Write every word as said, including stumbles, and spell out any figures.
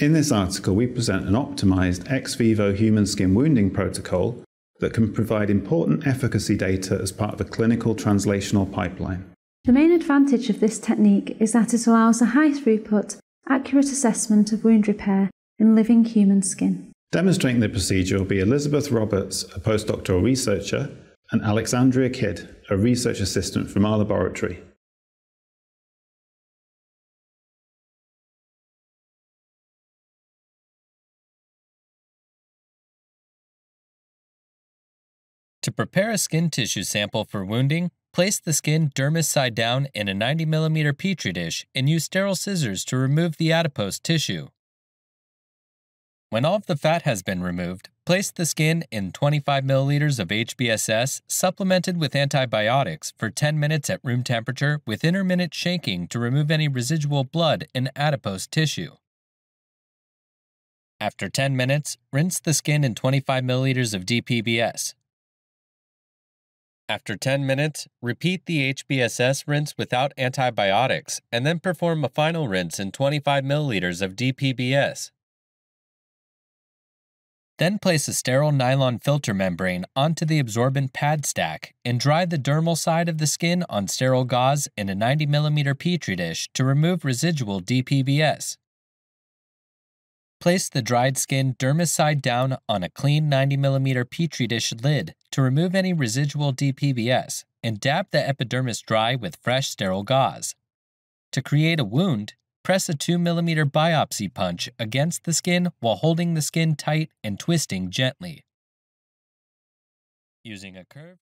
In this article, we present an optimized ex vivo human skin wounding protocol that can provide important efficacy data as part of a clinical translational pipeline. The main advantage of this technique is that it allows a high-throughput, accurate assessment of wound repair in living human skin. Demonstrating the procedure will be Elizabeth Roberts, a postdoctoral researcher, and Alexandria Kidd, a research assistant from our laboratory. To prepare a skin tissue sample for wounding, place the skin dermis side down in a ninety millimeter petri dish and use sterile scissors to remove the adipose tissue. When all of the fat has been removed, place the skin in twenty-five milliliters of H B S S supplemented with antibiotics for ten minutes at room temperature with intermittent shaking to remove any residual blood and adipose tissue. After ten minutes, rinse the skin in twenty-five milliliters of D P B S. After ten minutes, repeat the H B S S rinse without antibiotics and then perform a final rinse in twenty-five milliliters of D P B S. Then place a sterile nylon filter membrane onto the absorbent pad stack and dry the dermal side of the skin on sterile gauze in a ninety millimeter petri dish to remove residual D P B S. Place the dried skin dermis side down on a clean ninety millimeter petri dish lid to remove any residual D P B S and dab the epidermis dry with fresh sterile gauze. To create a wound, press a two millimeter biopsy punch against the skin while holding the skin tight and twisting gently. Using a curve